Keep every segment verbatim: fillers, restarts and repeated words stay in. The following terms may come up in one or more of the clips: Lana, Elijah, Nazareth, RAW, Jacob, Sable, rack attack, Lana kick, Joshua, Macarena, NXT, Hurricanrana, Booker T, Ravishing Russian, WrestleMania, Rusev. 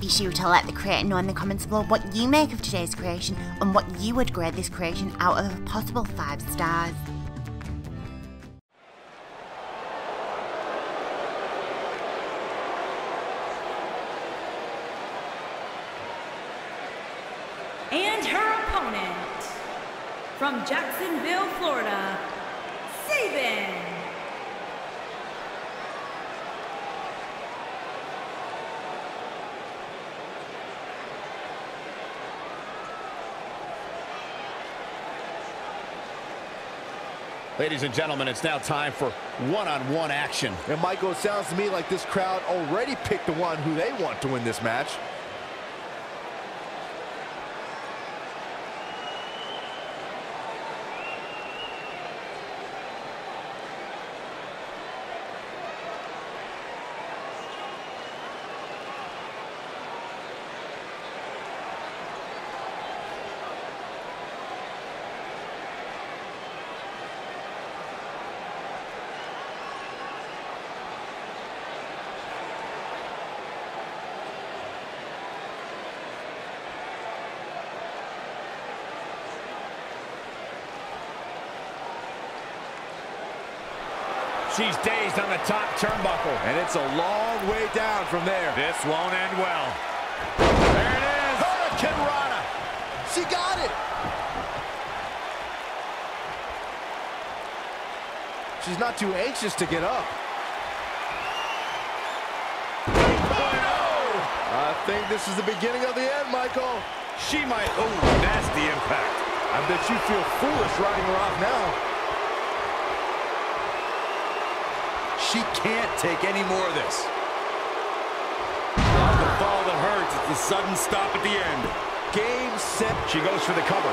Be sure to let the creator know in the comments below what you make of today's creation and what you would grade this creation out of a possible five stars. And her opponent, from Jacksonville, Florida, Sable. Ladies and gentlemen, it's now time for one-on-one action. And Michael, it sounds to me like this crowd already picked the one who they want to win this match. She's dazed on the top turnbuckle. And it's a long way down from there. This won't end well. There it is. Hurricanrana. She got it. She's not too anxious to get up. eight point oh. I think this is the beginning of the end, Michael. She might. Oh, that's the impact. I bet you feel foolish riding her off now. She can't take any more of this. Not the fall that hurts, it's the sudden stop at the end. Game, set. She goes for the cover.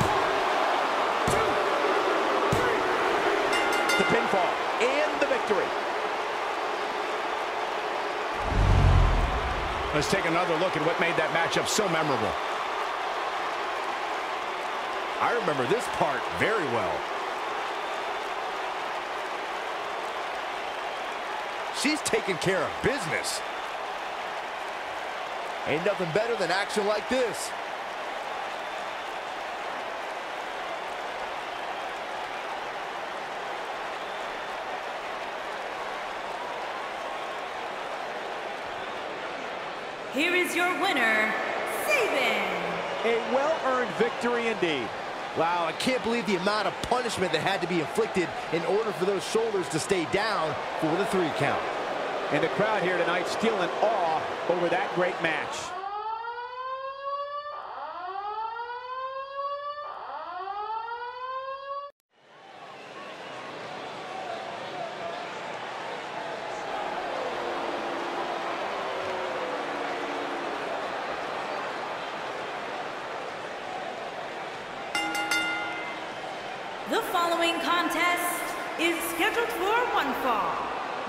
Two, three. The pinfall and the victory. Let's take another look at what made that matchup so memorable. I remember this part very well. She's taking care of business. Ain't nothing better than action like this. Here is your winner, Sable. A well-earned victory indeed. Wow, I can't believe the amount of punishment that had to be inflicted in order for those shoulders to stay down for the three count. And the crowd here tonight still in awe over that great match. The following contest is scheduled for one fall,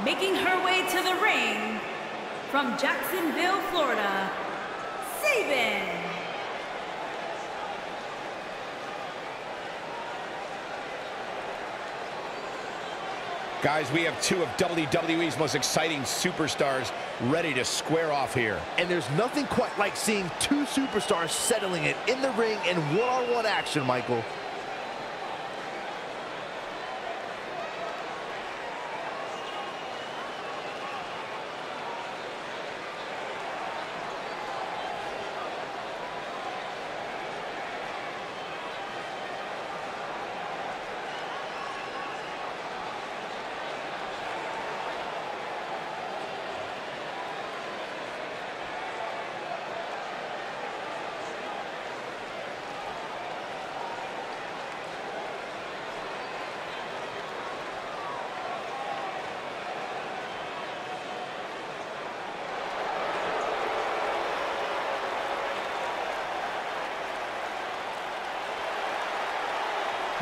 making her way to the ring from Jacksonville, Florida, Sable. Guys, we have two of W W E's most exciting superstars ready to square off here. And there's nothing quite like seeing two superstars settling it in the ring in one-on-one action, Michael.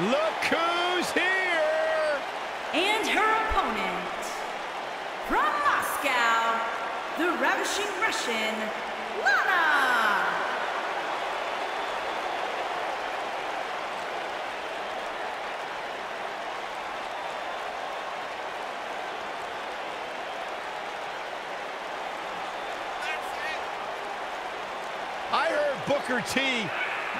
Look who's here! And her opponent, from Moscow, the Ravishing Russian, Lana! I heard Booker T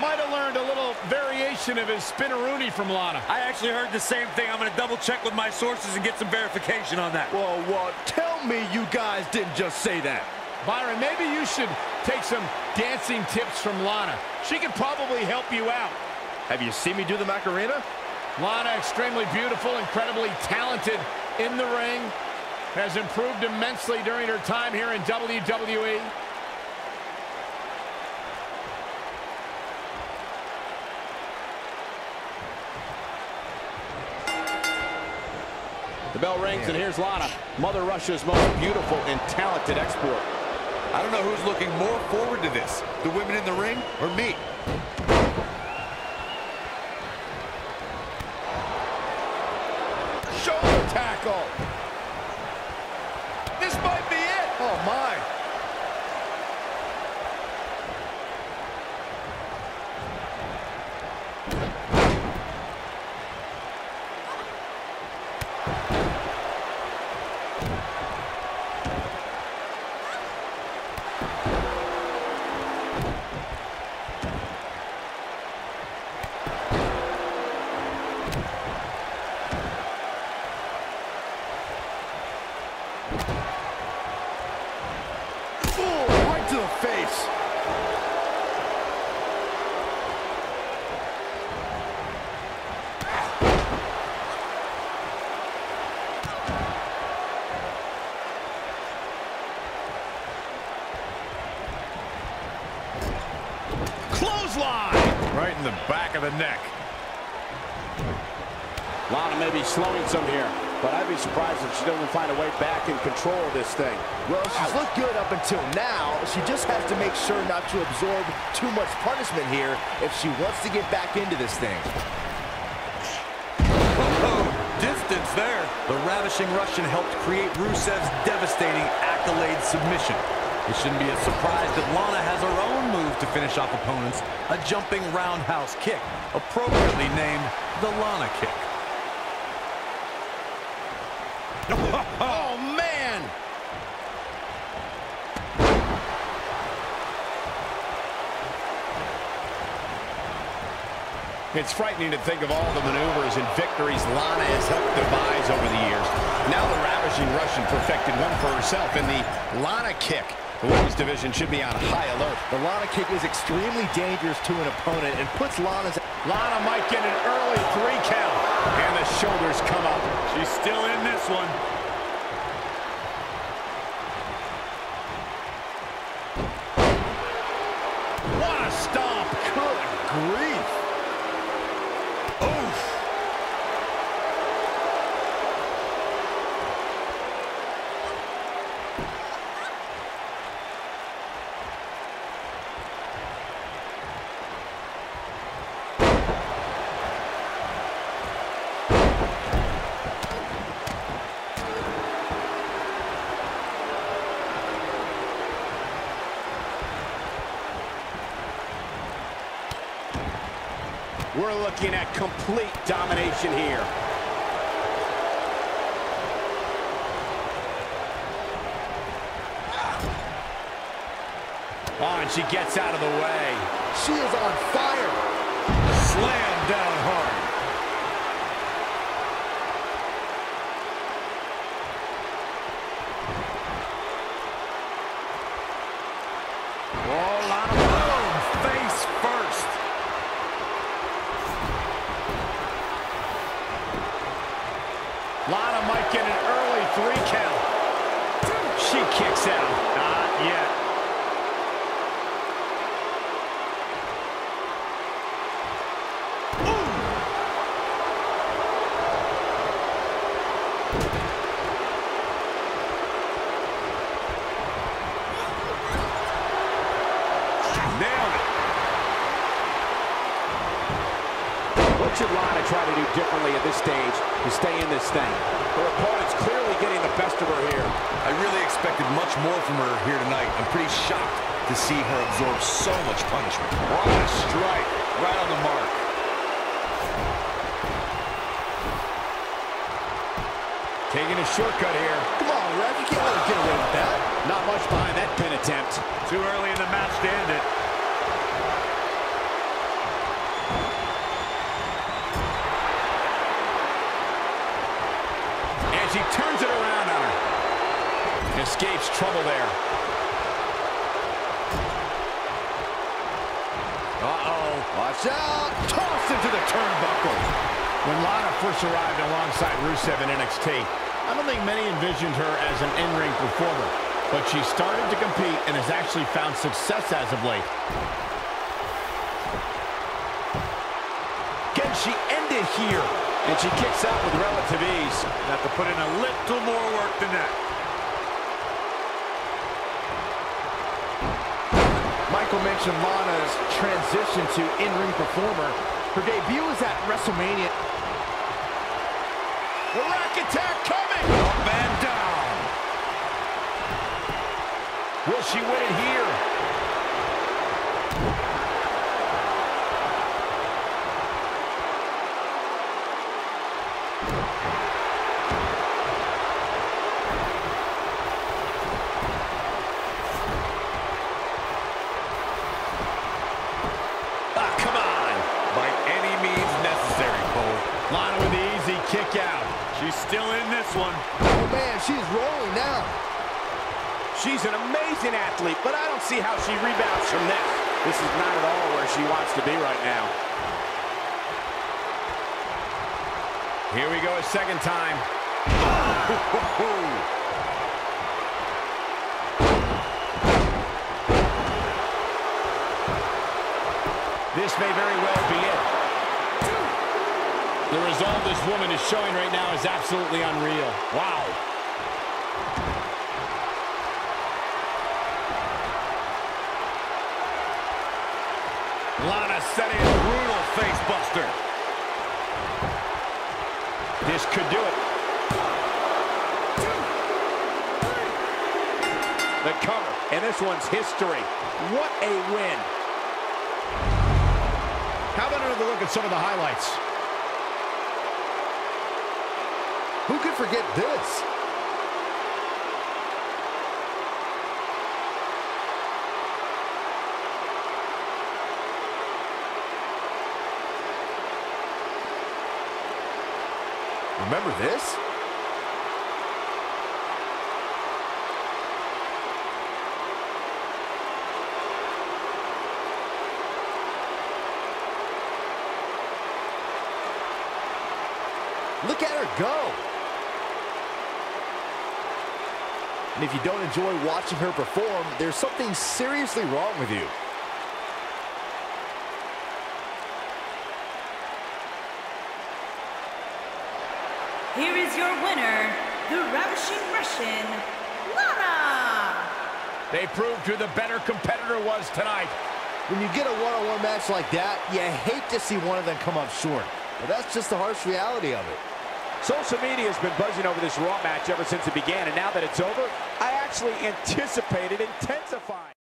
might have learned a little variation of his spinneroony from Lana. I actually heard the same thing. I'm going to double check with my sources and get some verification on that. Whoa, whoa, tell me you guys didn't just say that. Byron, maybe you should take some dancing tips from Lana. She could probably help you out. Have you seen me do the Macarena? Lana, extremely beautiful, incredibly talented in the ring, has improved immensely during her time here in W W E. The bell rings, man. And here's Lana, Mother Russia's most beautiful and talented export. I don't know who's looking more forward to this, the women in the ring or me. Shoulder tackle. This might be it. Oh, my. Right in the back of the neck. Lana may be slowing some here, but I'd be surprised if she doesn't find a way back and control of this thing. Well, she's Ouch. looked good up until now. She just has to make sure not to absorb too much punishment here if she wants to get back into this thing. Oh, distance there. The Ravishing Russian helped create Rusev's devastating accolade submission. It shouldn't be a surprise that Lana has her own move to finish off opponents, a jumping roundhouse kick, appropriately named the Lana kick. Oh, man! It's frightening to think of all the maneuvers and victories Lana has helped devise over the years. Now the Ravishing Russian perfected one for herself in the Lana kick. The women's division should be on high alert. The Lana kick is extremely dangerous to an opponent and puts Lana's... Lana might get an early three count. And the shoulders come up. She's still in this one. What a stomp. Good grief. Oof. We're looking at complete domination here. Oh, and she gets out of the way. She is on fire. Slam down hard. Oh, Lana, boom, face first. Lana might get an early three count. She kicks out. Not yet. Ooh. Nailed it. Look What should Lana try to do differently at this stage to stay in this thing? Her opponent's clearly getting the best of her here. I really expected much more from her here tonight. I'm pretty shocked to see her absorb so much punishment. What a strike, right on the mark. Taking a shortcut here. Come on, Rev, you can't let her get away with that. Not much behind that pin attempt. Too early in the match to end it. She turns it around on her. Escapes trouble there. Uh-oh. Watch out. Tossed into the turnbuckle. When Lana first arrived alongside Rusev in N X T, I don't think many envisioned her as an in-ring performer. But she started to compete and has actually found success as of late. Can she end it here? And she kicks out with relative ease. Have to put in a little more work than that. Michael mentioned Lana's transition to in-ring performer. Her debut was at WrestleMania. The rack attack coming! Oh, man down. Will she win it here? Kick out. She's still in this one. Oh, man, she's rolling now. She's an amazing athlete, but I don't see how she rebounds from this. This is not at all where she wants to be right now. Here we go a second time. Oh! This may very well be it. The resolve this woman is showing right now is absolutely unreal. Wow. Lana setting a brutal face buster. This could do it. The cover, and this one's history. What a win. How about another look at some of the highlights? Who could forget this? Remember this? Look at her go. And if you don't enjoy watching her perform, there's something seriously wrong with you. Here is your winner, the Ravishing Russian, Lana! They proved who the better competitor was tonight. When you get a one-on-one match like that, you hate to see one of them come up short. But that's just the harsh reality of it. Social media has been buzzing over this Raw match ever since it began, and now that it's over, I actually anticipate it intensifying.